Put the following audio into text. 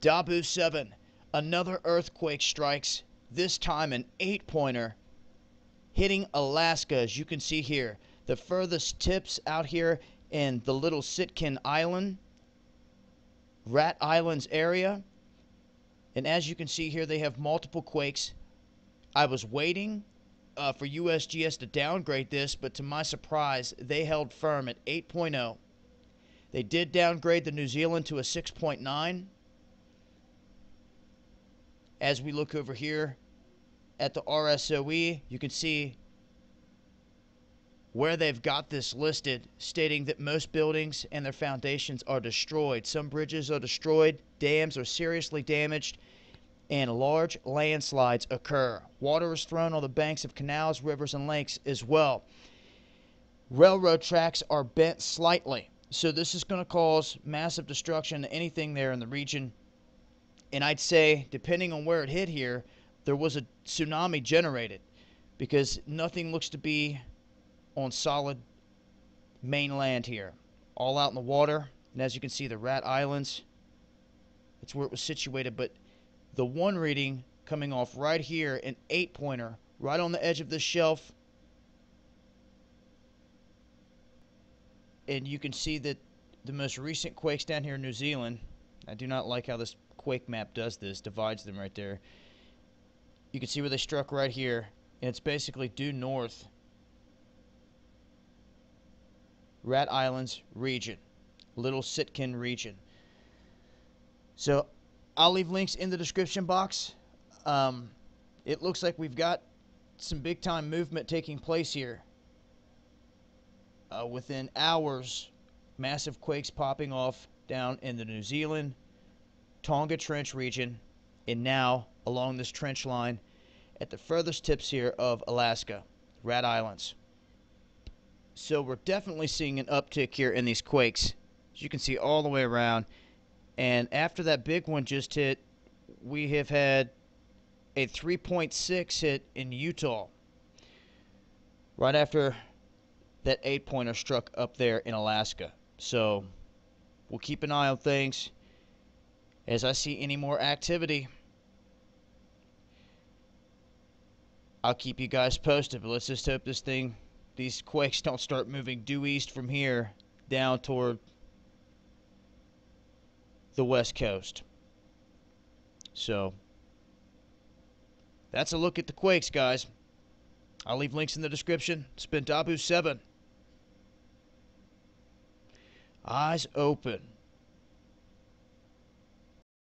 Dahboo77, another earthquake strikes, this time an 8-pointer, hitting Alaska, as you can see here. The furthest tips out here in the Little Sitkin Island, Rat Islands area. And as you can see here, they have multiple quakes. I was waiting for USGS to downgrade this, but to my surprise, they held firm at 8.0. They did downgrade the New Zealand to a 6.9. As we look over here at the RSOE, you can see where they've got this listed, stating that most buildings and their foundations are destroyed. Some bridges are destroyed, dams are seriously damaged, and large landslides occur. Water is thrown on the banks of canals, rivers, and lakes as well. Railroad tracks are bent slightly. So this is going to cause massive destruction to anything there in the region. And I'd say, depending on where it hit here, there was a tsunami generated, because nothing looks to be on solid mainland here. All out in the water. And as you can see, the Rat Islands, that's where it was situated. But the one reading coming off right here, an 8-pointer, right on the edge of this shelf. And you can see that the most recent quakes down here in New Zealand, I do not like how this quake map does this, divides them right there. You can see where they struck right here, and it's basically due north, Rat Islands region, Little Sitkin region. So I'll leave links in the description box. It looks like we've got some big time movement taking place here. Within hours, massive quakes popping off down in the New Zealand, Tonga Trench region, and now along this trench line at the furthest tips here of Alaska, Rat Islands. So we're definitely seeing an uptick here in these quakes, as you can see all the way around. And after that big one just hit, we have had a 3.6 hit in Utah, right after that 8-pointer struck up there in Alaska. So we'll keep an eye on things as I see any more activity. I'll keep you guys posted, but let's just hope this thing, these quakes don't start moving due east from here down toward the west coast. So that's a look at the quakes, guys. I'll leave links in the description. It's been Dahboo77. Eyes open.